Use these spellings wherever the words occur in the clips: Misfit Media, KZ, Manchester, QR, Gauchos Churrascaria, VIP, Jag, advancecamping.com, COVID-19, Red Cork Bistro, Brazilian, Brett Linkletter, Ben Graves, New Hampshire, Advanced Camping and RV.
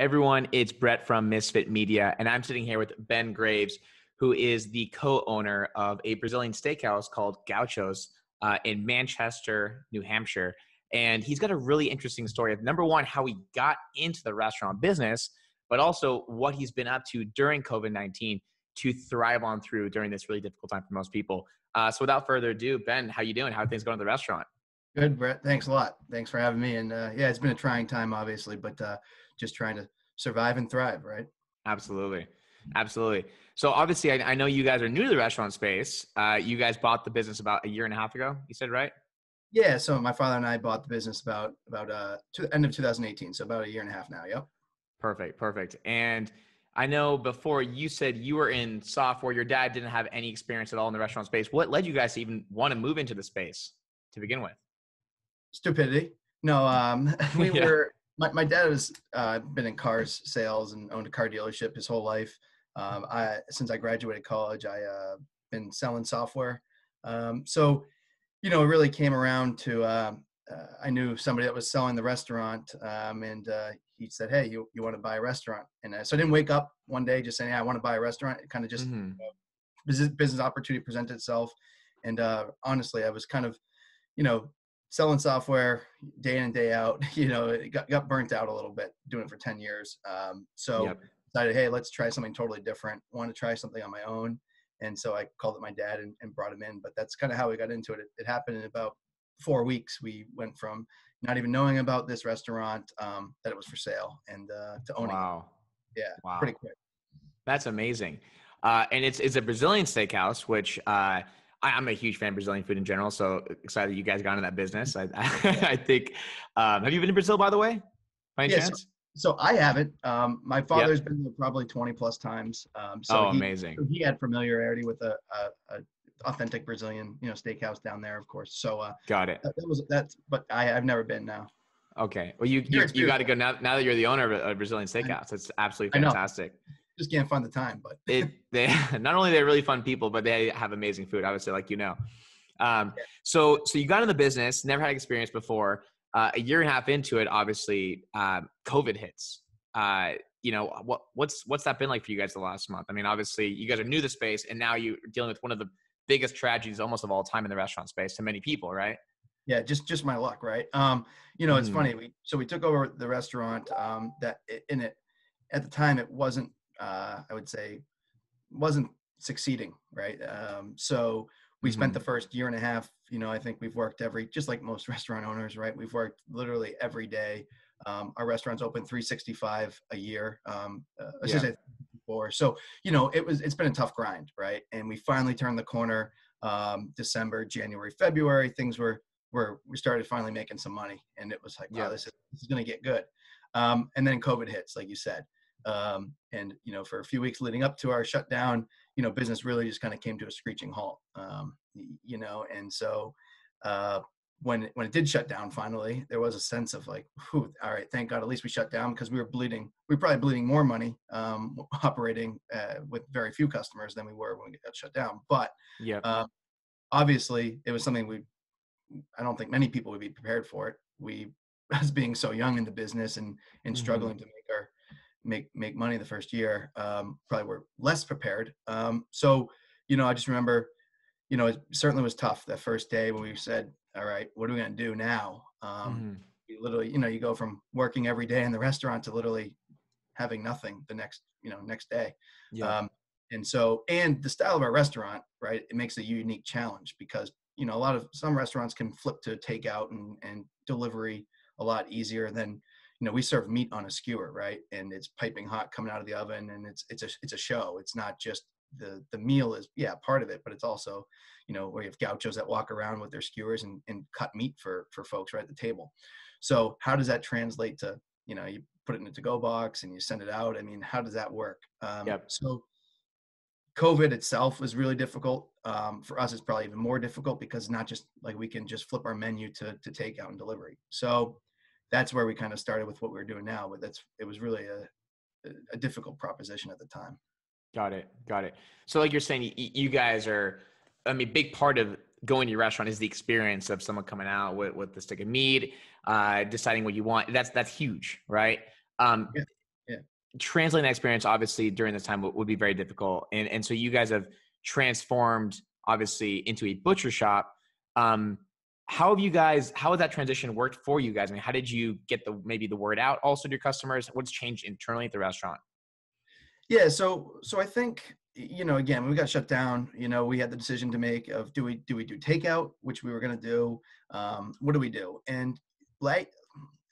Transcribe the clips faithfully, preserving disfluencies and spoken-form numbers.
Everyone, it's Brett from Misfit Media, and I'm sitting here with Ben Graves, who is the co-owner of a Brazilian steakhouse called Gauchos uh, in Manchester, New Hampshire. And he's got a really interesting story of, number one, how he got into the restaurant business, but also what he's been up to during COVID nineteen to thrive on through during this really difficult time for most people. Uh, so without further ado, Ben, how you doing? How are things going at the restaurant? Good, Brett. Thanks a lot. Thanks for having me. And uh, yeah, it's been a trying time, obviously, but uh, just trying to survive and thrive, right? Absolutely. Absolutely. So obviously, I, I know you guys are new to the restaurant space. Uh, you guys bought the business about a year and a half ago, you said, right? Yeah. So my father and I bought the business about, about uh, to, end of two thousand eighteen. So about a year and a half now. Yep. Perfect. Perfect. And I know before you said you were in software, your dad didn't have any experience at all in the restaurant space. What led you guys to even want to move into the space to begin with? Stupidity. No, um, we yeah. were, my, my dad has uh, been in cars sales and owned a car dealership his whole life. Um, I, since I graduated college, I, uh, been selling software. Um, so, you know, it really came around to, uh, uh, I knew somebody that was selling the restaurant. Um, and, uh, he said, "Hey, you, you want to buy a restaurant?" And uh, so I didn't wake up one day just saying, "Hey, I want to buy a restaurant." It kind of just, mm-hmm. you know, business, business opportunity presented itself. And, uh, honestly, I was kind of, you know, selling software day in and day out, you know, it got, got burnt out a little bit doing it for ten years. Um, so yep. decided, hey, let's try something totally different. Want to try something on my own. And so I called up my dad and, and brought him in, but that's kind of how we got into it. it. It happened in about four weeks. We went from not even knowing about this restaurant, um, that it was for sale, and, uh, to owning wow. it. Yeah. Wow. Pretty quick. That's amazing. Uh, and it's, it's a Brazilian steakhouse, which, uh, I'm a huge fan of Brazilian food in general, so excited you guys got into that business. I, I, I think, um, have you been to Brazil, by the way, by any yeah, chance? So, so I haven't. Um, my father's yep. been there probably twenty plus times. Um, so oh, he, amazing. So he had familiarity with a, a, a authentic Brazilian, you know, steakhouse down there, of course. So uh, got it. That, that was, that's, but I, I've never been now. Okay. Well, you, you, you got to go now, now that you're the owner of a Brazilian steakhouse. That's absolutely fantastic. Just can't find the time, but it, they not only they're really fun people, but they have amazing food, obviously, like, you know. Um, yeah. so, so you got in the business, never had experience before, uh, a year and a half into it, obviously, um, COVID hits, uh, you know, what, what's, what's that been like for you guys the last month? I mean, obviously you guys are new to the space and now you're dealing with one of the biggest tragedies almost of all time in the restaurant space to many people, right? Yeah. Just, just my luck. Right. Um, you know, it's mm. funny. We, so we took over the restaurant, um, that in it at the time, it wasn't, Uh, I would say wasn't succeeding. Right. Um, so we mm-hmm. spent the first year and a half, you know, I think we've worked every, just like most restaurant owners, right. We've worked literally every day. Um, our restaurant's open three sixty-five a year. Um, uh, yeah. say four. So, you know, it was, it's been a tough grind. Right. And we finally turned the corner, um, December, January, February, things were, were, we started finally making some money, and it was like, wow, yeah. this is, this is going to get good. Um, and then COVID hits, like you said. Um, and, you know, for a few weeks leading up to our shutdown, you know, business really just kind of came to a screeching halt, um, you know, and so, uh, when, when it did shut down, finally, there was a sense of like, whew, all right, thank God, at least we shut down, because we were bleeding, we were probably bleeding more money, um, operating, uh, with very few customers than we were when we got shut down. But, yeah, uh, obviously it was something we, I don't think many people would be prepared for it. We, as being so young in the business and, and mm-hmm. struggling to make our make, make money the first year, um, probably were less prepared. Um, so, you know, I just remember, you know, it certainly was tough that first day when we said, all right, what are we going to do now? Um, mm-hmm. you literally, you know, you go from working every day in the restaurant to literally having nothing the next, you know, next day. Yeah. Um, and so, and the style of our restaurant, right. It makes a unique challenge because, you know, a lot of some restaurants can flip to takeout and, and delivery a lot easier than, you know, we serve meat on a skewer, right? And it's piping hot coming out of the oven, and it's it's a it's a show. It's not just the the meal is yeah part of it, but it's also, you know, where you have gauchos that walk around with their skewers and, and cut meat for for folks right at the table. So how does that translate to, you know, you put it in a to-go box and you send it out? I mean, how does that work? Um, yep. So COVID itself was really difficult. Um, for us, it's probably even more difficult because not just like we can just flip our menu to to takeout and delivery. So that's where we kind of started with what we were doing now, but that's, it was really a, a difficult proposition at the time. Got it. Got it. So like you're saying, you, you guys are, I mean, big part of going to your restaurant is the experience of someone coming out with, with the stick of meat, uh, deciding what you want. That's, that's huge. Right. Um, yeah. Yeah. translating that experience, obviously, during this time would be very difficult. And, and so you guys have transformed, obviously, into a butcher shop. Um, how have you guys, how has that transition worked for you guys? I mean, how did you get the, maybe the word out also to your customers? What's changed internally at the restaurant? Yeah. So, so I think, you know, again, when we got shut down, you know, we had the decision to make of, do we, do we do takeout, which we were going to do? Um, what do we do? And like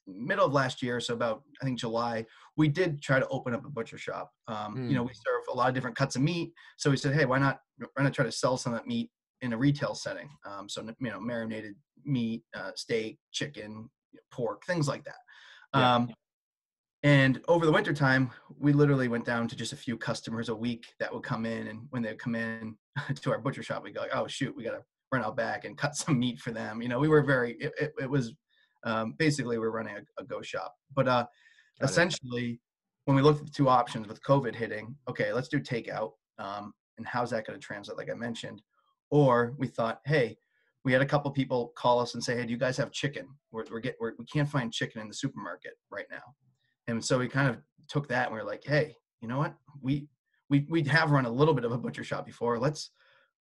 middle of last year, so about, I think July, we did try to open up a butcher shop. Um, mm. You know, we serve a lot of different cuts of meat. So we said, hey, why not, why not try to sell some of that meat in a retail setting? Um, so, you know, marinated meat, uh, steak, chicken, pork, things like that. Um, yeah. And over the winter time, we literally went down to just a few customers a week that would come in. And when they would come in to our butcher shop, we go, like, oh shoot, we got to run out back and cut some meat for them. You know, we were very, it, it, it was um, basically we we're running a, a go shop, but uh, essentially it. When we looked at the two options with COVID hitting, okay, let's do takeout. Um, and how's that going to translate? Like I mentioned. Or we thought, hey, we had a couple people call us and say, hey, do you guys have chicken? We're, we're get, we're, we can't find chicken in the supermarket right now. And so we kind of took that and we were like, hey, you know what? We, we, we have run a little bit of a butcher shop before. Let's,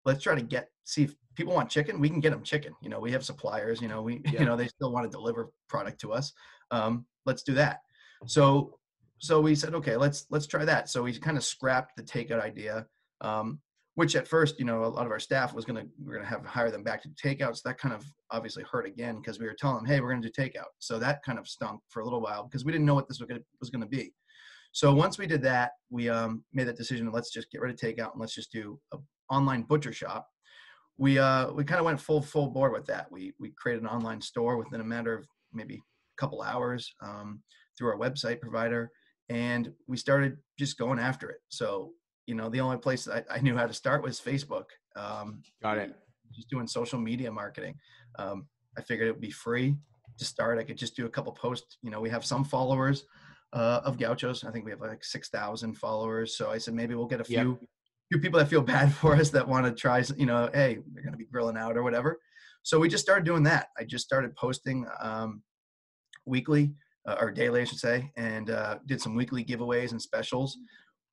let's try to get, see if people want chicken, we can get them chicken. You know, we have suppliers, you know, we, yeah. you know, they still want to deliver product to us. Um, let's do that. So, so we said, okay, let's, let's try that. So we kind of scrapped the takeout idea. Um, which at first, you know, a lot of our staff was going to, we we're going to have hire them back to takeouts. That kind of obviously hurt again, because we were telling them, hey, we're going to do takeout. So that kind of stunk for a little while because we didn't know what this was going to be. So once we did that, we um, made that decision. Let's just get rid of takeout and let's just do an online butcher shop. We, uh, we kind of went full, full board with that. We, we created an online store within a matter of maybe a couple hours um, through our website provider. And we started just going after it. So, you know, the only place I, I knew how to start was Facebook. Um, Got it. Just doing social media marketing. Um, I figured it would be free to start. I could just do a couple posts. You know, we have some followers uh, of Gauchos. I think we have like six thousand followers. So I said, maybe we'll get a few, yep. few people that feel bad for us that want to try, you know, hey, they're going to be grilling out or whatever. So we just started doing that. I just started posting um, weekly uh, or daily, I should say, and uh, did some weekly giveaways and specials.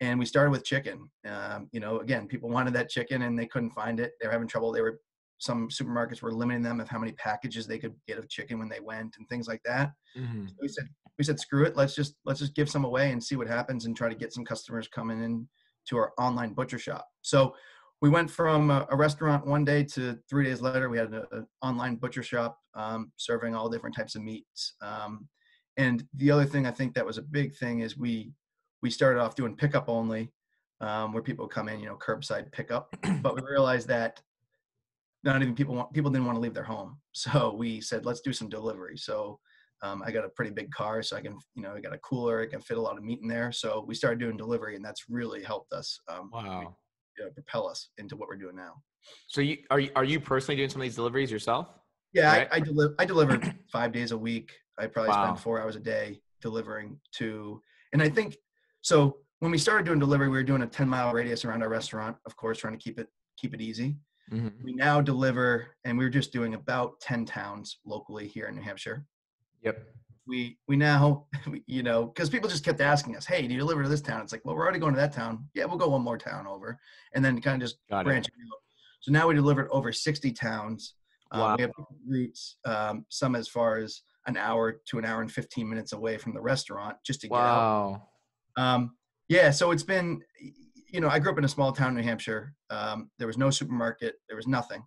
And we started with chicken. Um, you know, again, people wanted that chicken and they couldn't find it. They were having trouble. They were, some supermarkets were limiting them of how many packages they could get of chicken when they went and things like that. Mm-hmm. So we said, we said, screw it. Let's just, let's just give some away and see what happens and try to get some customers coming in to our online butcher shop. So we went from a, a restaurant one day to three days later, we had an online butcher shop um, serving all different types of meats. Um, and the other thing I think that was a big thing is we, We started off doing pickup only, um, where people come in, you know, curbside pickup. But we realized that not even people want, people didn't want to leave their home. So we said, let's do some delivery. So um, I got a pretty big car, so I can, you know, I got a cooler, I can fit a lot of meat in there. So we started doing delivery, and that's really helped us. Um, wow. You know, propel us into what we're doing now. So you are you, are you personally doing some of these deliveries yourself? Yeah, right? I, I deliver. I delivered five days a week. I probably wow. spend four hours a day delivering to, and I think. So when we started doing delivery, we were doing a ten mile radius around our restaurant, of course, trying to keep it, keep it easy. Mm-hmm. We now deliver, and we're just doing about ten towns locally here in New Hampshire. Yep. We, we now, we, you know, cause people just kept asking us, hey, do you deliver to this town? It's like, well, we're already going to that town. Yeah, we'll go one more town over, and then kind of just Got branch it. Out. So now we delivered over sixty towns. Wow. Um, we have routes, um, some as far as an hour to an hour and fifteen minutes away from the restaurant just to wow. get out. Um, yeah, so it's been, you know, I grew up in a small town in New Hampshire. Um, there was no supermarket, there was nothing.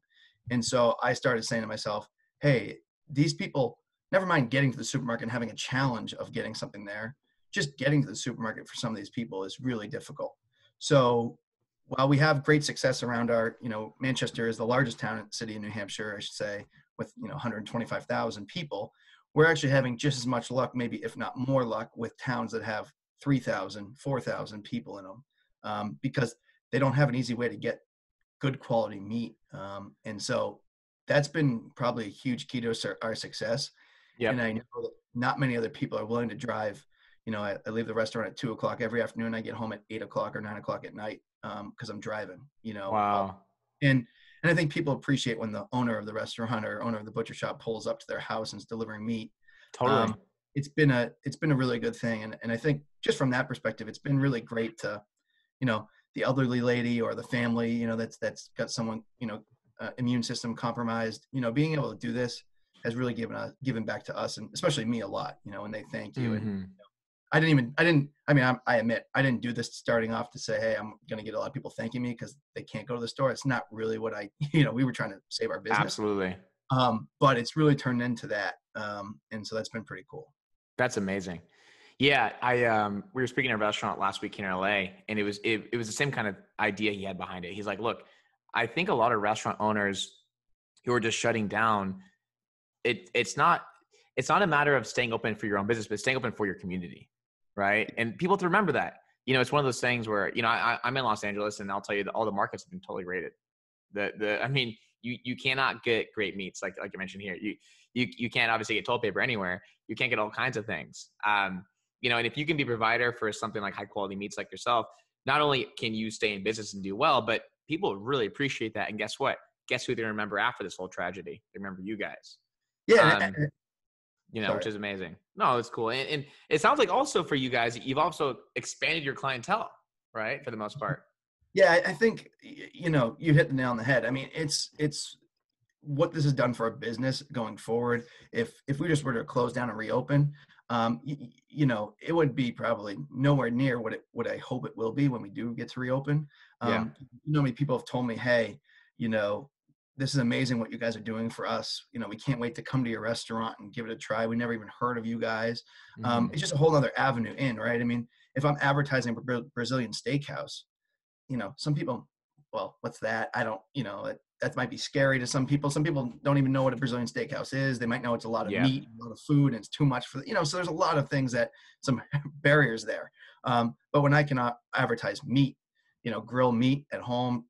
And so I started saying to myself, hey, these people, never mind getting to the supermarket and having a challenge of getting something there, just getting to the supermarket for some of these people is really difficult. So while we have great success around our, you know, Manchester is the largest town and city in New Hampshire, I should say, with, you know, one hundred twenty-five thousand people, we're actually having just as much luck, maybe if not more luck, with towns that have three thousand, four thousand people in them, um, because they don't have an easy way to get good quality meat. Um, and so that's been probably a huge key to our, our success. Yep. And I know that not many other people are willing to drive. You know, I, I leave the restaurant at two o'clock every afternoon. I get home at eight o'clock or nine o'clock at night um, because I'm driving, you know. Wow. Um, and, and I think people appreciate when the owner of the restaurant or owner of the butcher shop pulls up to their house and is delivering meat. Totally. Um, it's been a, it's been a really good thing. And, and I think just from that perspective, it's been really great to, you know, the elderly lady or the family, you know, that's, that's got someone, you know, uh, immune system compromised, you know, being able to do this has really given us, given back to us, and especially me a lot, you know, and they thank you. Mm-hmm. And you know, I didn't even, I didn't, I mean, I'm, I admit I didn't do this starting off to say, hey, I'm going to get a lot of people thanking me because they can't go to the store. It's not really what I, you know, we were trying to save our business. Absolutely. Um, but it's really turned into that. Um, and so that's been pretty cool. That's amazing. Yeah. I, um, we were speaking at a restaurant last week in L A, and it was, it, it was the same kind of idea he had behind it. He's like, look, I think a lot of restaurant owners who are just shutting down, it it's not, it's not a matter of staying open for your own business, but staying open for your community. Right. And people have to remember that, you know, it's one of those things where, you know, I, I'm in Los Angeles, and I'll tell you that all the markets have been totally raided. The, the, I mean, you, you cannot get great meats. Like, like you mentioned here, you, you, you can't obviously get toilet paper anywhere. You can't get all kinds of things. Um, you know, and if you can be a provider for something like high quality meats like yourself, not only can you stay in business and do well, but people really appreciate that. And guess what? Guess who they remember after this whole tragedy? They remember you guys. Yeah. Um, you know, Sorry. Which is amazing. No, it's cool. And, and it sounds like also for you guys, you've also expanded your clientele, right? For the most part. Yeah, I think, you know, you hit the nail on the head. I mean, it's it's what this has done for our business going forward. If if we just were to close down and reopen, um, you, you know, it would be probably nowhere near what it what I hope it will be when we do get to reopen. Um, yeah. You know, many people have told me, hey, you know, this is amazing what you guys are doing for us. You know, we can't wait to come to your restaurant and give it a try. We never even heard of you guys. Mm-hmm. Um, it's just a whole other avenue in, right? I mean, if I'm advertising for Brazilian Steakhouse, you know, some people, well, what's that? I don't, you know, it, that might be scary to some people. Some people don't even know what a Brazilian steakhouse is. They might know it's a lot of yeah. meat, a lot of food, and it's too much for, you know, so there's a lot of things that, some barriers there. Um, but when I can uh, advertise meat, you know, grill meat at home,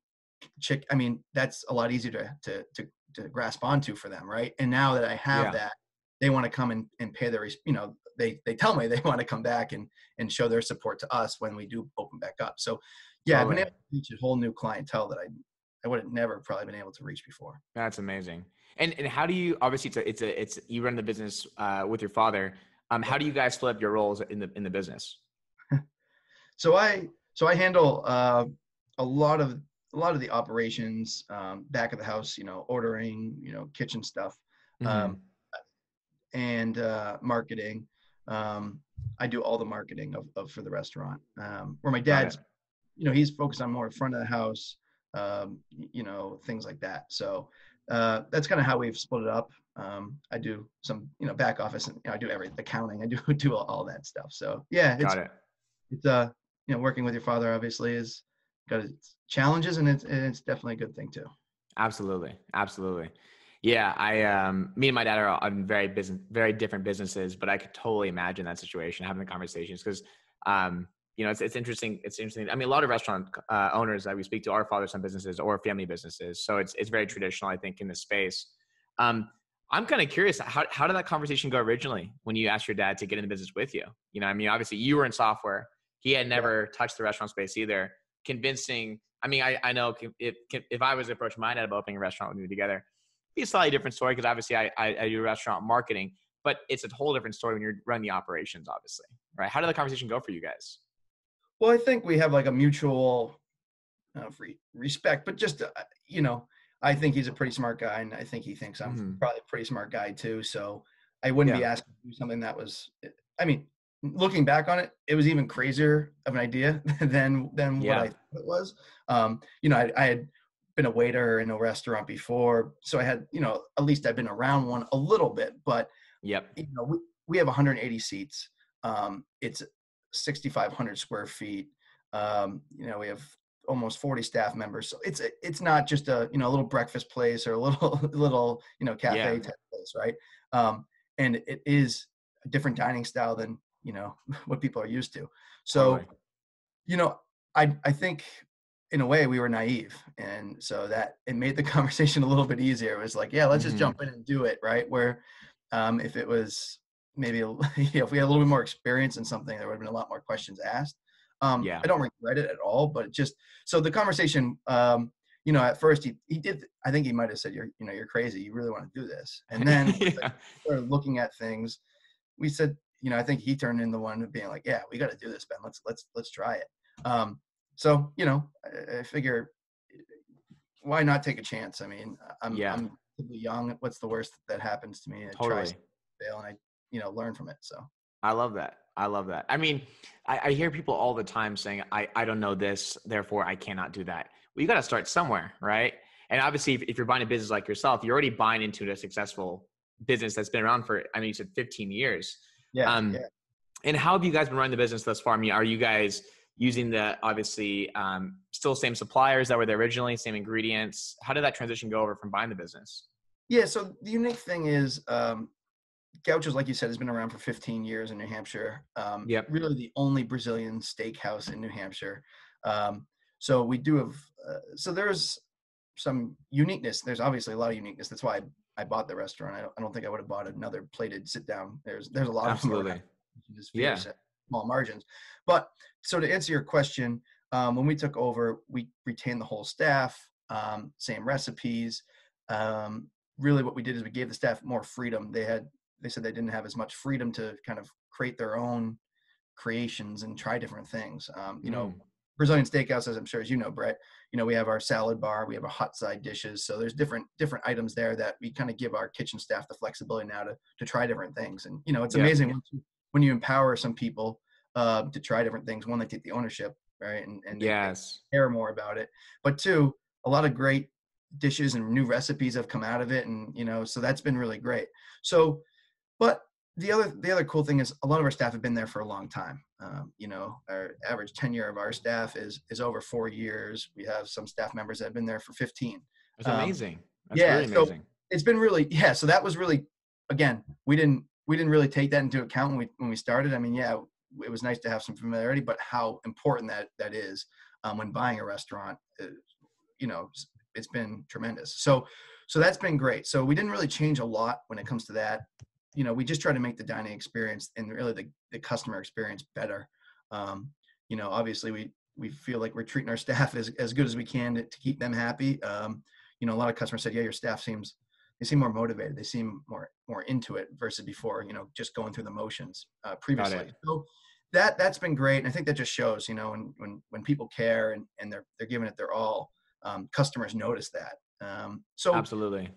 chick, I mean, that's a lot easier to, to, to, to grasp onto for them. Right. And now that I have yeah. that, they want to come and, and pay their, you know, they, they tell me they want to come back and, and show their support to us when we do open back up. So, yeah, I've been able to reach a whole new clientele that I, I would have never probably been able to reach before. That's amazing. And and how do you, obviously it's a, it's a, it's, you run the business uh, with your father. Um, how do you guys flip your roles in the, in the business? so I, so I handle uh, a lot of, a lot of the operations, um, back of the house, you know, ordering, you know, kitchen stuff, mm-hmm. um, and uh, marketing. Um, I do all the marketing of, of for the restaurant, um, where my dad's, you know, he's focused on more front of the house, um, you know, things like that. So uh, that's kind of how we've split it up. Um, I do some, you know, back office, and you know, I do every accounting. I do do all, all that stuff. So yeah, it's, got it. It's uh, you know, working with your father obviously is got its challenges, and it's and it's definitely a good thing too. Absolutely, absolutely. Yeah, I, um, me and my dad are on very business, very different businesses, but I could totally imagine that situation, having the conversations, because, um. You know, it's it's interesting. It's interesting. I mean, a lot of restaurant uh, owners that we speak to are father-son businesses or family businesses. So it's it's very traditional, I think, in this space. Um, I'm kind of curious, how how did that conversation go originally when you asked your dad to get in the business with you? You know, I mean, obviously you were in software. He had never touched the restaurant space either. Convincing. I mean, I, I know if if I was approached my dad about opening a restaurant with me together, it'd be a slightly different story, because obviously I, I I do restaurant marketing, but it's a whole different story when you're running the operations, obviously, right? How did the conversation go for you guys? Well, I think we have like a mutual uh, free respect, but just, uh, you know, I think he's a pretty smart guy, and I think he thinks I'm mm-hmm. probably a pretty smart guy too. So I wouldn't yeah. be asking to do something that was, I mean, looking back on it, it was even crazier of an idea than, than yeah. what I thought it was. Um, you know, I, I had been a waiter in a restaurant before, so I had, you know, at least I've been around one a little bit, but yep. you know, we, we have one hundred eighty seats. Um, it's sixty-five hundred square feet. Um, you know, we have almost forty staff members. So it's, it's not just a, you know, a little breakfast place or a little, little, you know, cafe yeah. type place. Right. Um, and it is a different dining style than, you know, what people are used to. So, right. you know, I, I think in a way we were naive. And so that it made the conversation a little bit easier. It was like, yeah, let's mm-hmm. just jump in and do it. Right. Where, um, if it was, maybe, you know, if we had a little bit more experience in something, there would have been a lot more questions asked. Um, yeah. I don't regret it at all, but it just, so the conversation, um, you know, at first he, he did, I think he might've said, you're, you know, you're crazy. You really want to do this. And then yeah. we started looking at things. We said, you know, I think he turned into one of being like, yeah, we got to do this, Ben. Let's, let's, let's try it. Um, so, you know, I, I figure why not take a chance? I mean, I'm, yeah. I'm young. What's the worst that happens to me? I totally. try to fail and I, you know, learn from it. So I love that. I love that. I mean, I, I hear people all the time saying, I, I don't know this, therefore I cannot do that. Well, you got to start somewhere, right? And obviously, if, if you're buying a business like yourself, you're already buying into a successful business that's been around for, I mean, you said fifteen years. Yeah, um, yeah. And how have you guys been running the business thus far? I mean, are you guys using the, obviously, um, still same suppliers that were there originally, same ingredients? How did that transition go over from buying the business? Yeah, so the unique thing is, um, Gauchos, like you said, has been around for fifteen years in New Hampshire. Um, yep. Really the only Brazilian steakhouse in New Hampshire. Um, so we do have, uh, so there's some uniqueness. There's obviously a lot of uniqueness. That's why I, I bought the restaurant. I don't, I don't think I would have bought another plated sit down. There's, there's a lot Absolutely. Of just yeah. at small margins. But so to answer your question, um, when we took over, we retained the whole staff, um, same recipes. Um, really what we did is we gave the staff more freedom. They had, They said they didn't have as much freedom to kind of create their own creations and try different things. Um, you mm. know, Brazilian steakhouse, as I'm sure as you know, Brett, you know, we have our salad bar, we have our hot side dishes. So there's different, different items there that we kind of give our kitchen staff the flexibility now to, to try different things. And, you know, it's yeah. amazing when you, when you empower some people uh, to try different things. One, they take the ownership, right? And, and yes. they care more about it. But two, a lot of great dishes and new recipes have come out of it. And, you know, so that's been really great. So, But the other the other cool thing is a lot of our staff have been there for a long time. Um, you know, our average tenure of our staff is is over four years. We have some staff members that have been there for fifteen. That's um, amazing. That's yeah, really amazing. So it's been really yeah. So that was really, again, we didn't we didn't really take that into account when we when we started. I mean, yeah, it was nice to have some familiarity, but how important that that is um, when buying a restaurant, uh, you know, it's been tremendous. So so that's been great. So we didn't really change a lot when it comes to that. You know, we just try to make the dining experience and really the, the customer experience better. Um, you know, obviously we, we feel like we're treating our staff as, as good as we can to, to keep them happy. Um, you know, a lot of customers said, yeah, your staff seems, they seem more motivated. They seem more, more into it versus before, you know, just going through the motions uh, previously. So that, that's been great. And I think that just shows, you know, when, when, when people care and, and they're, they're giving it their all, um, customers notice that. Um, so absolutely.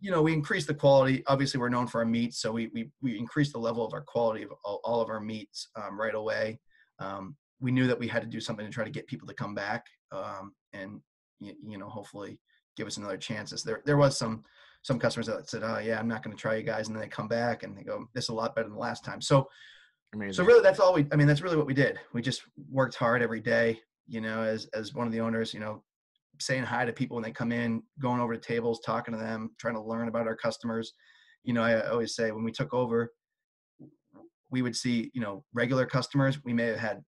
You know, we increase the quality. Obviously, we're known for our meats, so we we we increase the level of our quality of all, all of our meats um, right away. Um, we knew that we had to do something to try to get people to come back, um, and you, you know, hopefully, give us another chance. There there was some some customers that said, "Oh yeah, I'm not going to try you guys," and then they come back and they go, "This is a lot better than the last time." So, Amazing. so really, that's all we. I mean, that's really what we did. We just worked hard every day. You know, as as one of the owners, you know. Saying hi to people when they come in, going over to tables, talking to them, trying to learn about our customers. You know, I always say when we took over, we would see, you know, regular customers. We may have had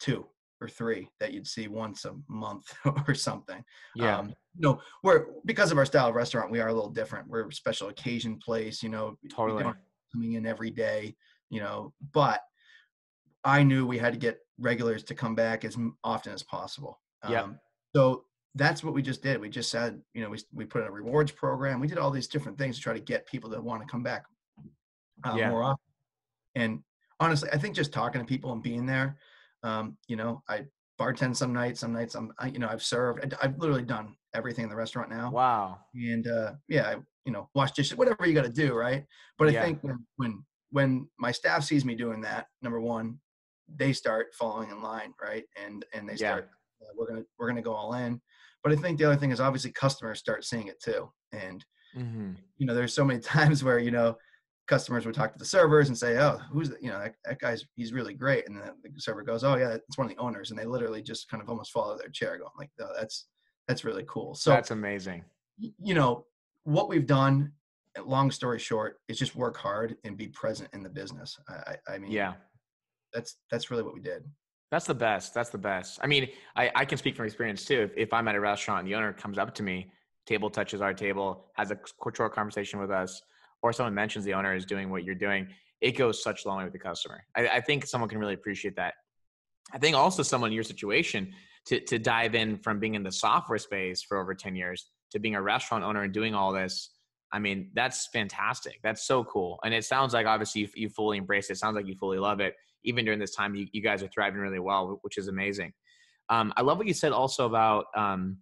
two or three that you'd see once a month or something. Yeah. Um, you know, we're, because of our style of restaurant, we are a little different. We're a special occasion place, you know, totally. Coming in every day, you know, but I knew we had to get regulars to come back as often as possible. Um, yeah. So, that's what we just did. We just said, you know, we we put in a rewards program. We did all these different things to try to get people that want to come back uh, yeah. more often. And honestly, I think just talking to people and being there, um, you know, I bartend some nights, some nights I'm, I, you know, I've served, I, I've literally done everything in the restaurant now. Wow. And uh, yeah, I, you know, wash dishes, whatever you got to do. Right. But I yeah. think when, when, when my staff sees me doing that, number one, they start following in line. Right. And, and they yeah. start, uh, we're going to, we're going to go all in. But I think the other thing is obviously customers start seeing it too. And, mm-hmm. you know, there's so many times where, you know, customers would talk to the servers and say, oh, who's, the, you know, that, that guy's, he's really great. And then the server goes, oh yeah, it's one of the owners. And they literally just kind of almost fall out of their chair going like, oh, that's, that's really cool. So that's amazing. You know, what we've done, long story short, is just work hard and be present in the business. I, I mean, yeah, that's, that's really what we did. That's the best. That's the best. I mean, I, I can speak from experience too. If, if I'm at a restaurant and the owner comes up to me, table touches our table, has a short conversation with us, or someone mentions the owner is doing what you're doing, it goes such a long way with the customer. I, I think someone can really appreciate that. I think also someone in your situation to, to dive in from being in the software space for over ten years to being a restaurant owner and doing all this, I mean, that's fantastic. That's so cool. And it sounds like obviously you, you fully embrace it. It sounds like you fully love it. Even during this time, you, you guys are thriving really well, which is amazing. Um, I love what you said also about um,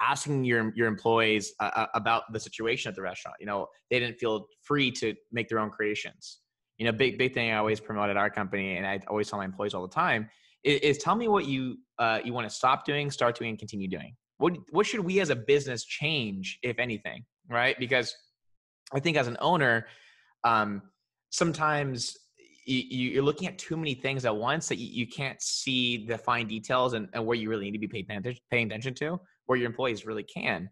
asking your, your employees uh, about the situation at the restaurant. You know, they didn't feel free to make their own creations. You know, big, big thing I always promote at our company, and I always tell my employees all the time, is, is tell me what you, uh, you want to stop doing, start doing, and continue doing. What, what should we as a business change, if anything, right? Because I think as an owner, um, sometimes you, you're looking at too many things at once that you, you can't see the fine details and, and where you really need to be paying attention, paying attention to, where your employees really can.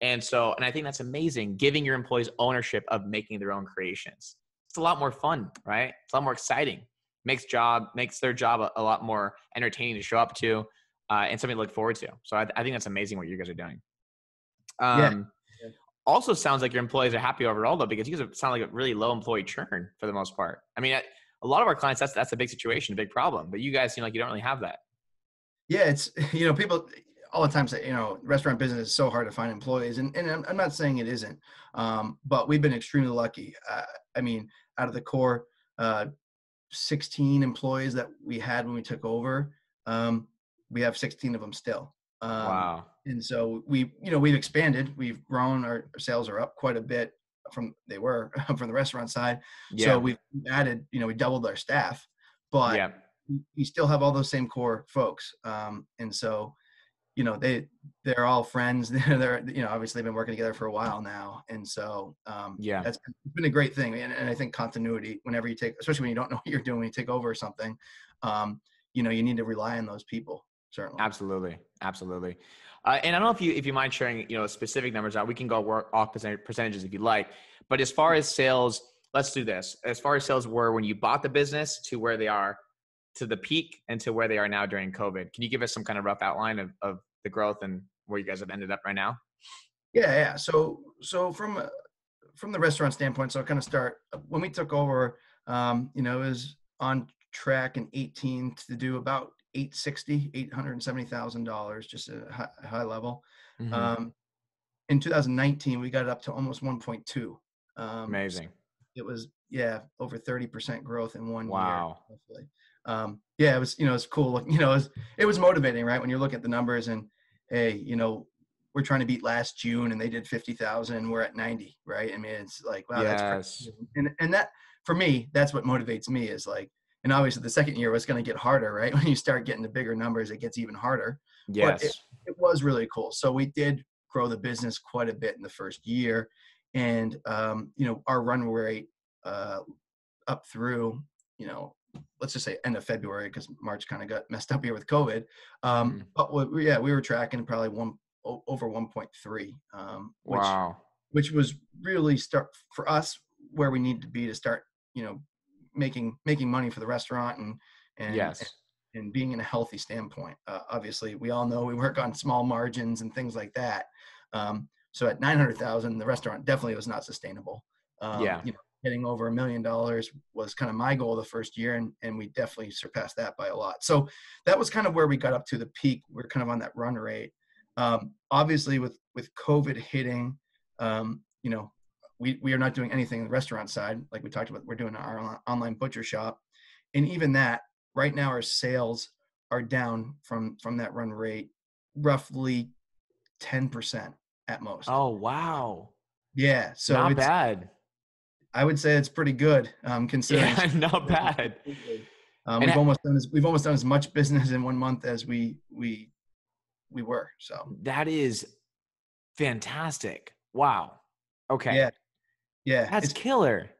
And so, and I think that's amazing, giving your employees ownership of making their own creations. It's a lot more fun, right? It's a lot more exciting. Makes job, makes their job a, a lot more entertaining to show up to. Uh, and something to look forward to. So I, I think that's amazing what you guys are doing. Um, yeah. Also sounds like your employees are happy overall though, because you guys sound like a really low employee churn for the most part. I mean, I, a lot of our clients, that's, that's a big situation, a big problem, but you guys seem like you don't really have that. Yeah. It's, you know, people all the time say, you know, restaurant business is so hard to find employees. And, and I'm, I'm not saying it isn't, um, but we've been extremely lucky. Uh, I mean, out of the core, uh, sixteen employees that we had when we took over, um, we have sixteen of them still. Um, wow. And so we, you know, we've expanded, we've grown, our, our sales are up quite a bit from they were from the restaurant side. Yeah. So we've added, you know, we doubled our staff, but yeah. we still have all those same core folks. Um, and so, you know, they, they're all friends. They're, they're, you know, obviously they've been working together for a while now. And so um, yeah, that's been a great thing. And, and I think continuity, whenever you take, especially when you don't know what you're doing, when you take over or something, um, you know, you need to rely on those people. Certainly. Absolutely. Absolutely. Uh, and I don't know if you, if you mind sharing, you know, specific numbers out, we can go work off percentages if you'd like, but as far as sales, let's do this. As far as sales were when you bought the business to where they are to the peak and to where they are now during COVID, can you give us some kind of rough outline of, of the growth and where you guys have ended up right now? Yeah. Yeah. So, so from, uh, from the restaurant standpoint, so I'll kind of start when we took over, um, you know, it was on track in eighteen to do about eight hundred sixty, eight hundred seventy thousand dollars, just a high, high level. Mm-hmm. Um, in two thousand nineteen, we got it up to almost one point two. Um, Amazing. It was, yeah, over thirty percent growth in one wow. year. Wow. Um, yeah, it was, you know, it's cool. You know, it was, it was motivating, right? When you look at the numbers and, hey, you know, we're trying to beat last June and they did fifty thousand and we're at ninety, right? I mean, it's like, wow, yes. that's crazy. And, and that, for me, that's what motivates me is like, and obviously the second year was going to get harder, right? When you start getting the bigger numbers, it gets even harder. Yes. But it, it was really cool. So we did grow the business quite a bit in the first year. And, um, you know, our run rate uh, up through, you know, let's just say end of February, because March kind of got messed up here with COVID. Um, mm-hmm. But we, yeah, we were tracking probably one over one point three, um, which, wow. which was really start for us where we need to be to start, you know, making, making money for the restaurant and, and, yes. and, and being in a healthy standpoint. Uh, obviously we all know we work on small margins and things like that. Um, so at nine hundred thousand, the restaurant definitely was not sustainable. Um, yeah. You know, getting over a million dollars was kind of my goal the first year. And, and we definitely surpassed that by a lot. So that was kind of where we got up to the peak. We're kind of on that run rate. Um, obviously with, with COVID hitting, um, you know, We, we are not doing anything in the restaurant side. Like we talked about, we're doing our online butcher shop. And even that right now, our sales are down from, from that run rate, roughly ten percent at most. Oh, wow. Yeah. So not bad. I would say it's pretty good. Um, considering yeah, not bad. Um, we've I, almost done as, we've almost done as much business in one month as we, we, we were. So that is fantastic. Wow. Okay. Yeah. Yeah. That's it's, killer.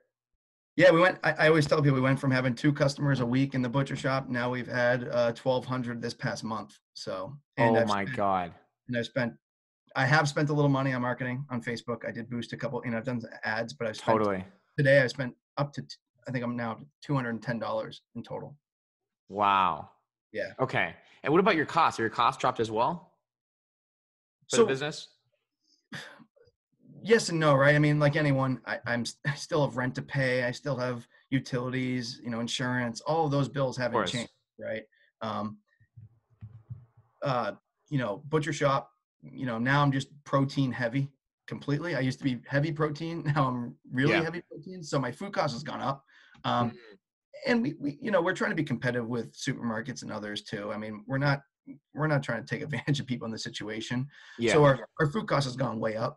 Yeah. We went, I, I always tell people we went from having two customers a week in the butcher shop. Now we've had uh, twelve hundred this past month. So, and oh I've my spent, God. And I've spent, I have spent a little money on marketing on Facebook. I did boost a couple, you know, I've done ads, but I've spent totally today. I spent up to, I think I'm now two hundred ten dollars in total. Wow. Yeah. Okay. And what about your costs? Are your costs dropped as well for so, the business? Yes and no, right? I mean, like anyone, I, I'm I still have rent to pay. I still have utilities, you know, insurance. All of those bills haven't changed, right? Um, uh, you know, butcher shop. You know, now I'm just protein heavy completely. I used to be heavy protein. Now I'm really yeah. heavy protein. So my food cost has gone up. Um, and we, we, you know, we're trying to be competitive with supermarkets and others too. I mean, we're not, we're not trying to take advantage of people in the situation. Yeah. So our, our food cost has gone way up,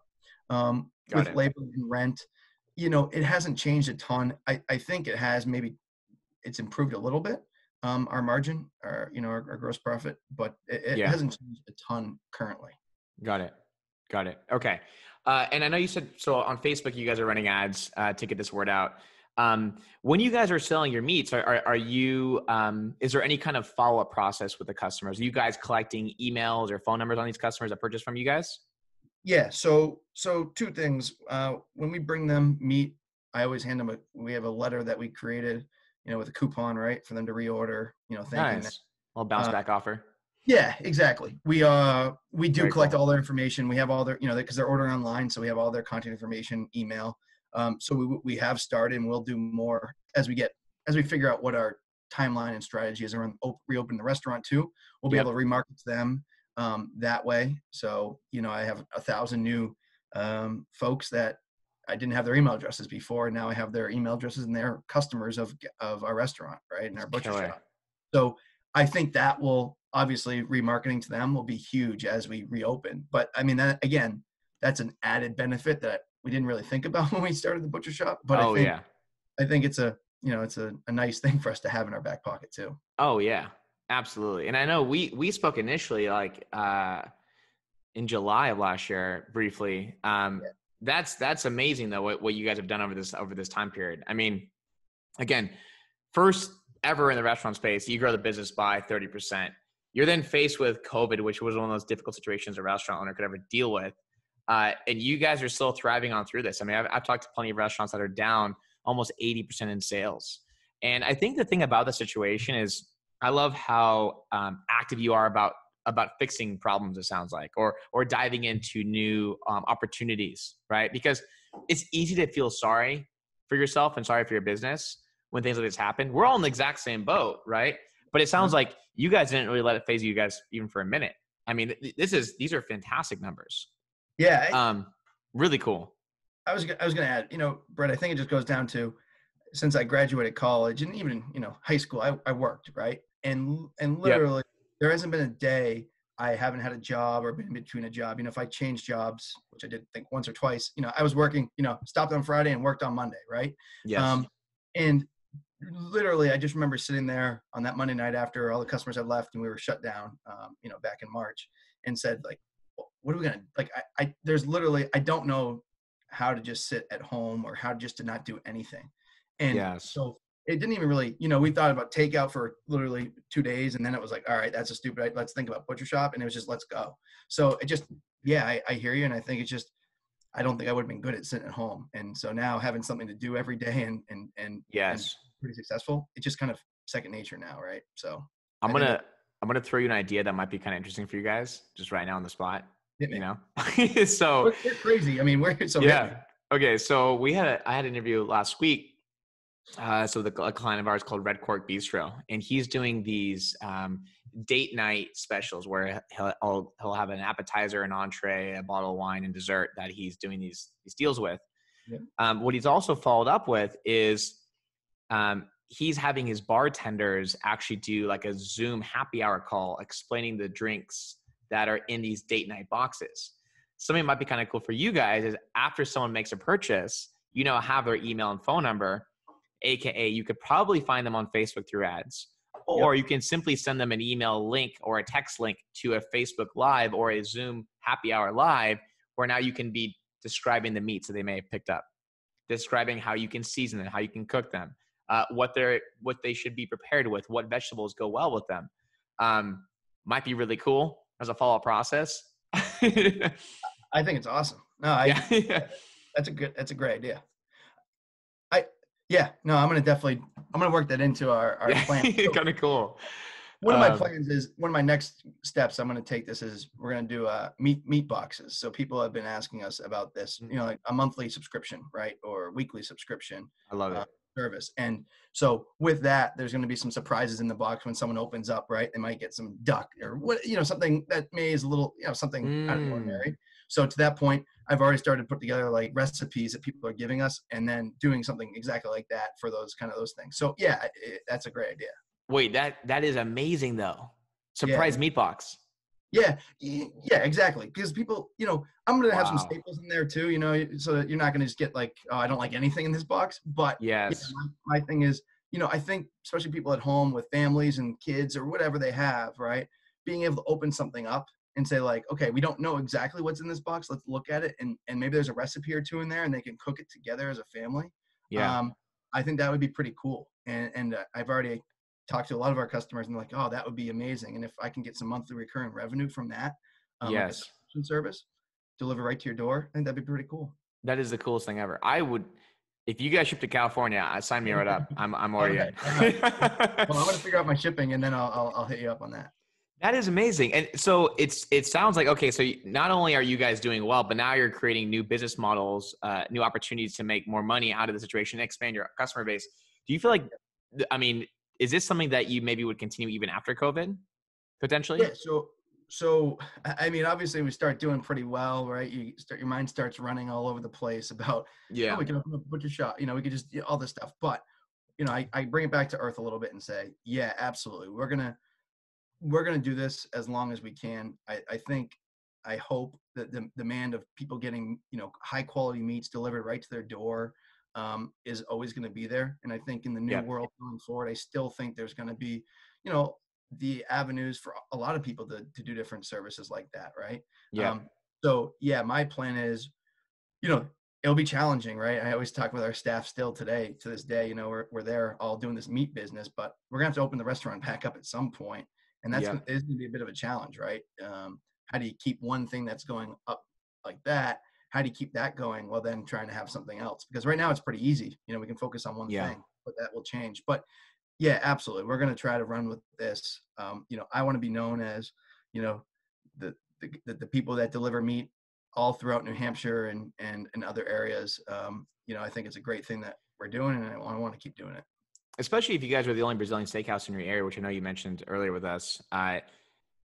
um, with it. labor and rent. You know, it hasn't changed a ton. I, I think it has, maybe it's improved a little bit. Um, our margin, our, you know, our, our gross profit, but it, it yeah. hasn't changed a ton currently. Got it. Got it. Okay. Uh, and I know you said, so on Facebook, you guys are running ads uh, to get this word out. Um, when you guys are selling your meats, are, are, are you, um, is there any kind of follow-up process with the customers? Are you guys collecting emails or phone numbers on these customers that purchase from you guys? Yeah. So, so two things, uh, when we bring them meat, I always hand them a, we have a letter that we created, you know, with a coupon, right, for them to reorder, you know, thanking nice. them. Well, bounce uh, back offer. Yeah, exactly. We, uh, we do Very collect cool. all their information. We have all their, you know, because they're ordering online. So we have all their contact information, email. Um, so we, we have started, and we'll do more as we get, as we figure out what our timeline and strategy is around reopening the restaurant too. We'll be yep. able to remarket to them, um, that way. So, you know, I have a thousand new, um, folks that I didn't have their email addresses before. And now I have their email addresses, and they're customers of, of our restaurant, right? And our butcher Killer. shop. So I think that will, obviously, remarketing to them will be huge as we reopen. But I mean, that again, that's an added benefit that we didn't really think about when we started the butcher shop. But oh, I think, yeah. I think it's a, you know, it's a, a nice thing for us to have in our back pocket too. Oh yeah, absolutely. And I know we, we spoke initially like uh, in July of last year briefly. Um, yeah. That's, that's amazing though, what, what you guys have done over this, over this time period. I mean, again, first ever in the restaurant space, you grow the business by thirty percent. You're then faced with COVID, which was one of those difficult situations a restaurant owner could ever deal with. Uh, and you guys are still thriving on through this. I mean, I've, I've talked to plenty of restaurants that are down almost eighty percent in sales. And I think the thing about the situation is I love how um, active you are about, about fixing problems, it sounds like, or, or diving into new um, opportunities, right? Because it's easy to feel sorry for yourself and sorry for your business when things like this happen. We're all in the exact same boat, right? But it sounds like you guys didn't really let it phase you guys even for a minute. I mean, this is, these are fantastic numbers. Yeah. I, um, really cool. I was, I was going to add, you know, Brett, I think it just goes down to, since I graduated college and even, you know, high school, I, I worked, right. And, and literally yep. there hasn't been a day I haven't had a job or been in between a job. You know, if I changed jobs, which I did think once or twice, you know, I was working, you know, stopped on Friday and worked on Monday. Right. Yes. Um, and literally, I just remember sitting there on that Monday night after all the customers had left and we were shut down, um, you know, back in March, and said, like, what are we going to, like, I, I, there's literally, I don't know how to just sit at home or how just to not do anything. And yes. so it didn't even really, you know, we thought about takeout for literally two days. And then it was like, all right, that's a stupid idea. Let's think about butcher shop. And it was just, let's go. So it just, yeah, I, I hear you. And I think it's just, I don't think I would have been good at sitting at home. And so now having something to do every day and, and, and, yes. and pretty successful, it's just kind of second nature now, right? So I'm gonna that, I'm gonna throw you an idea that might be kind of interesting for you guys just right now on the spot. You know, so we're, we're crazy. I mean, we're so yeah. Busy. Okay, so we had a, I had an interview last week. Uh, so the a client of ours called Red Cork Bistro, and he's doing these um, date night specials where he'll, he'll he'll have an appetizer, an entree, a bottle of wine, and dessert that he's doing these these deals with. Yeah. Um, what he's also followed up with is. Um, he's having his bartenders actually do like a Zoom happy hour call explaining the drinks that are in these date night boxes. Something might be kind of cool for you guys is after someone makes a purchase, you know, have their email and phone number, A K A you could probably find them on Facebook through ads, or you can simply send them an email link or a text link to a Facebook Live or a Zoom happy hour live where now you can be describing the meats that they may have picked up, describing how you can season them, how you can cook them. Uh, what they're, what they should be prepared with, what vegetables go well with them, um, might be really cool as a follow-up process. I think it's awesome. No, I, yeah. that's a good, that's a great idea. I, yeah, no, I'm going to definitely, I'm going to work that into our, our plan. Kind of cool. One of my um, plans is one of my next steps. I'm going to take this is we're going to do uh meat, meat boxes. So people have been asking us about this, you know, like a monthly subscription, right? Or weekly subscription. I love it. Uh, service. And so with that, there's going to be some surprises in the box when someone opens up, right? They might get some duck or what, you know, something that may is a little, you know, something mm. out of the ordinary. So to that point, I've already started to put together like recipes that people are giving us, and then doing something exactly like that for those kind of those things. So yeah, it, that's a great idea. Wait, that, that is amazing though. Surprise yeah. meat box. Yeah. Yeah, exactly. Because people, you know, I'm going to wow. have some staples in there too, you know, so that you're not going to just get like, oh, I don't like anything in this box. But yes, yeah, my, my thing is, you know, I think especially people at home with families and kids or whatever they have, right. Being able to open something up and say like, okay, we don't know exactly what's in this box. Let's look at it. And, and maybe there's a recipe or two in there and they can cook it together as a family. Yeah. Um, I think that would be pretty cool. And, and uh, I've already talked to a lot of our customers and they're like, oh, that would be amazing. And if I can get some monthly recurring revenue from that, um, yes, like a service deliver right to your door, I think that'd be pretty cool. That is the coolest thing ever. I would, if you guys ship to California, I sign me right up. I'm, I'm already in. Right. Well, I'm going to figure out my shipping and then I'll, I'll, I'll hit you up on that. That is amazing. And so it's, it sounds like, okay, so not only are you guys doing well, but now you're creating new business models, uh, new opportunities to make more money out of the situation, expand your customer base. Do you feel like, I mean, is this something that you maybe would continue even after COVID potentially? Yeah. So, so, I mean, obviously we start doing pretty well, right? You start, your mind starts running all over the place about, yeah, oh, we can open a butcher shop, you know, we could just, you know, all this stuff. But, you know, I, I bring it back to earth a little bit and say, yeah, absolutely. We're going to, we're going to do this as long as we can. I, I think, I hope that the demand of people getting, you know, high quality meats delivered right to their door um, is always going to be there. And I think in the new yeah. world going forward, I still think there's going to be, you know, the avenues for a lot of people to, to do different services like that. Right. Yeah. Um, so yeah, my plan is, you know, it'll be challenging, right? I always talk with our staff still today, to this day, you know, we're, we're there all doing this meat business, but we're gonna have to open the restaurant back up at some point. And that's yeah. gonna, it's gonna be a bit of a challenge, right? Um, how do you keep one thing that's going up like that? How do you keep that going? Well, then trying to have something else, because right now it's pretty easy. You know, we can focus on one yeah. thing, but that will change. But yeah, absolutely. We're gonna try to run with this. Um, you know, I want to be known as, you know, the, the the people that deliver meat all throughout New Hampshire and and and other areas. Um, you know, I think it's a great thing that we're doing, and I want to keep doing it. Especially if you guys are the only Brazilian steakhouse in your area, which I know you mentioned earlier with us, uh,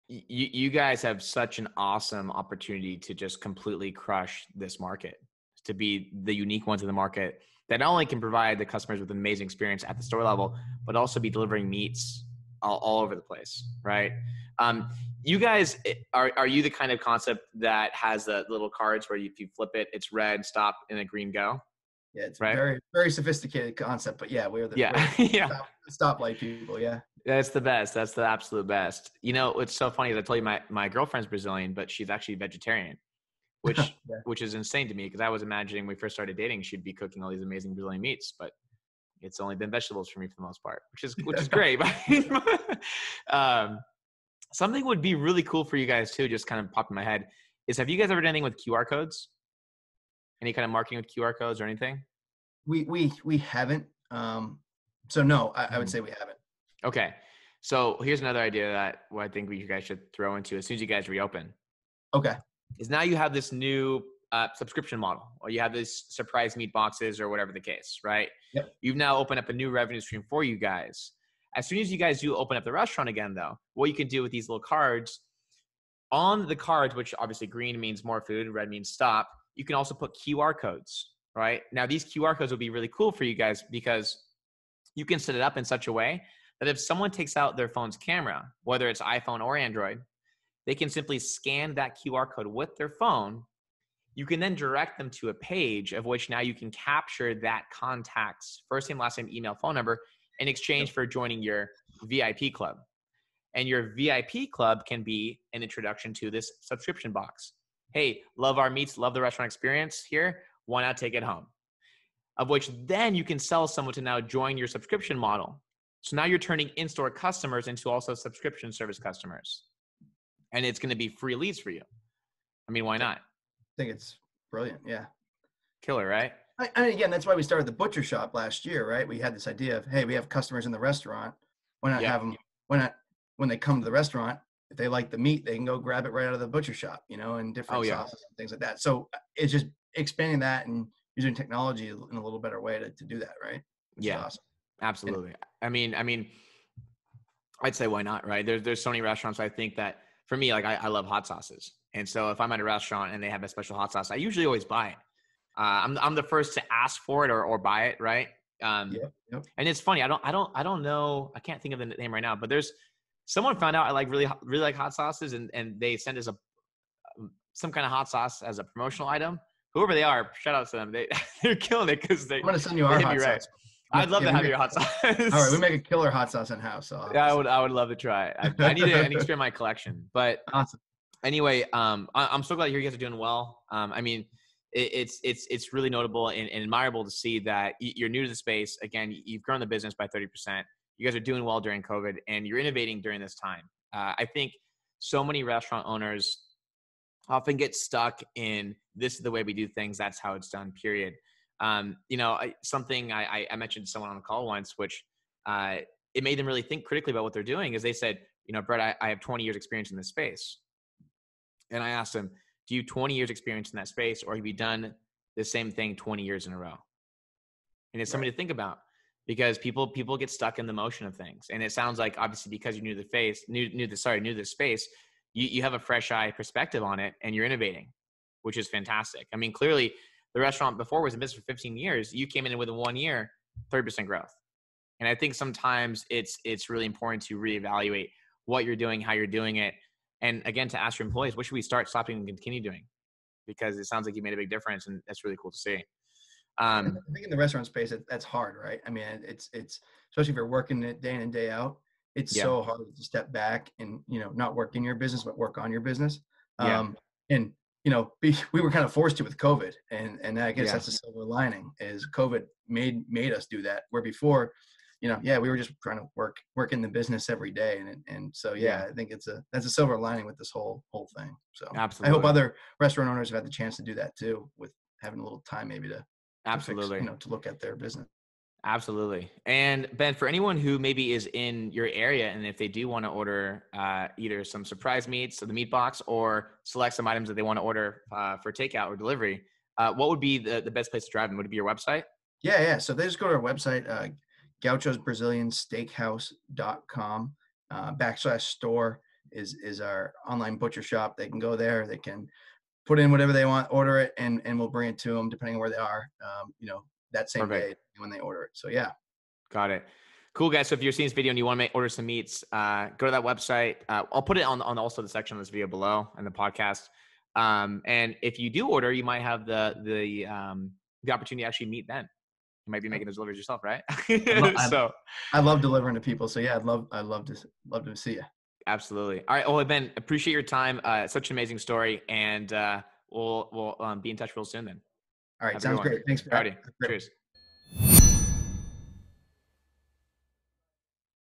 you, you guys have such an awesome opportunity to just completely crush this market, to be the unique ones in the market that not only can provide the customers with an amazing experience at the store level, but also be delivering meats all, all over the place, right? Um, you guys, are, are you the kind of concept that has the little cards where you, if you flip it, it's red, stop, and then green, go? Yeah, it's right? very, very sophisticated concept, but yeah, we're the yeah. We're yeah. Stop, stoplight people. Yeah. That's the best. That's the absolute best. You know, it's so funny, as I told you, my, my girlfriend's Brazilian, but she's actually vegetarian, which, yeah. which is insane to me. Cause I was imagining when we first started dating, she'd be cooking all these amazing Brazilian meats, but it's only been vegetables for me for the most part, which is, which is great. um, something would be really cool for you guys too, just kind of popped in my head, is have you guys ever done anything with Q R codes? Any kind of marketing with Q R codes or anything? We we we haven't. Um, so no, I, I would say we haven't. Okay. So here's another idea that what I think you guys should throw into as soon as you guys reopen. Okay. Is now you have this new uh, subscription model, or you have these surprise meat boxes or whatever the case, right? Yep. You've now opened up a new revenue stream for you guys. As soon as you guys do open up the restaurant again though, what you can do with these little cards, on the cards, which obviously green means more food, red means stop, you can also put Q R codes, right? Now these Q R codes will be really cool for you guys because you can set it up in such a way that if someone takes out their phone's camera, whether it's iPhone or Android, they can simply scan that Q R code with their phone. You can then direct them to a page of which now you can capture that contact's first name, last name, email, phone number in exchange for joining your V I P club. And your V I P club can be an introduction to this subscription box. Hey, love our meats, love the restaurant experience here. Why not take it home? Of which then you can sell someone to now join your subscription model. So now you're turning in-store customers into also subscription service customers. And it's going to be free leads for you. I mean, why not? I think it's brilliant. Yeah. Killer, right? I, and again, that's why we started the butcher shop last year, right? We had this idea of, hey, we have customers in the restaurant. Why not yeah. have them? Why not? When they come to the restaurant, if they like the meat, they can go grab it right out of the butcher shop, you know, and different oh, yeah. sauces and things like that. So it's just expanding that and using technology in a little better way to, to do that, right? It's yeah, awesome. Absolutely. And, I mean, I mean, I'd say why not, right? There's there's so many restaurants I think that for me, like I, I love hot sauces, And so if I'm at a restaurant and they have a special hot sauce, I usually always buy it. Uh, I'm I'm the first to ask for it or, or buy it, right? Um, yeah, yeah. And it's funny. I don't I don't I don't know. I can't think of the name right now. But there's someone found out I like really really like hot sauces, and and they sent us a some kind of hot sauce as a promotional item. Whoever they are, shout out to them. They they're killing it because they. I'm gonna send you our hot sauce. Right. I'd love yeah, to have make, your hot sauce. All right, we make a killer hot sauce in house. So yeah, I would I would love to try it. I, I need to expand my collection. But awesome. Anyway, um, I, I'm so glad to hear you guys are doing well. Um, I mean, it, it's it's it's really notable and, and admirable to see that you're new to the space. Again, you've grown the business by thirty percent. You guys are doing well during COVID, and you're innovating during this time. Uh, I think so many restaurant owners often get stuck in this is the way we do things. That's how it's done, period. Um, you know, I, something I, I mentioned to someone on a call once, which uh, it made them really think critically about what they're doing, is they said, you know, Brett, I, I have twenty years experience in this space. And I asked them, do you have twenty years experience in that space, or have you done the same thing twenty years in a row? And it's something to think about, because people people get stuck in the motion of things. And it sounds like, obviously, because you're new to the face, new, new to, sorry, new to the space, you, you have a fresh eye perspective on it, and you're innovating, which is fantastic. I mean, clearly, the restaurant before was in business for fifteen years. You came in within one year, thirty percent growth. And I think sometimes it's it's really important to reevaluate what you're doing, how you're doing it. And again, to ask your employees, what should we start, stopping, and continue doing? Because it sounds like you made a big difference, and that's really cool to see. Um, I think in the restaurant space, it, that's hard, right? I mean, it's, it's especially if you're working it day in and day out, it's yeah. so hard to step back and, you know, not work in your business, but work on your business. Um, yeah. And, you know, be, we were kind of forced to with COVID. And, and I guess yeah. that's the silver lining, is COVID made, made us do that, where before, you know, yeah, we were just trying to work, work in the business every day. And, and so, yeah, I think it's a, that's a silver lining with this whole, whole thing. So absolutely. I hope other restaurant owners have had the chance to do that too, with having a little time maybe to, absolutely, to fix, you know, to look at their business. Absolutely. And Ben, for anyone who maybe is in your area, and if they do want to order uh, either some surprise meats, so the meat box, or select some items that they want to order uh, for takeout or delivery, uh, what would be the, the best place to drive them? Would it be your website? Yeah. Yeah. So they just go to our website, uh, gauchos brazilian steakhouse dot com uh, backslash store is, is our online butcher shop. They can go there. They can put in whatever they want, order it, and, and we'll bring it to them depending on where they are, um, you know, that same Perfect. Day when they order it. So yeah. Got it. Cool, guys. So if you're seeing this video and you want to make, order some meats, uh, go to that website. Uh, I'll put it on, on also the section of this video below and the podcast. Um, and if you do order, you might have the, the, um, the opportunity to actually meet Ben. You might be making those deliveries yourself, right? So I love delivering to people. So yeah, I'd love, I'd love to, love to see you. Absolutely. All right. Well, Ben, appreciate your time. Uh, such an amazing story, and, uh, we'll, we'll, um, be in touch real soon then. All right. Have sounds great. Thanks. All righty. Cheers.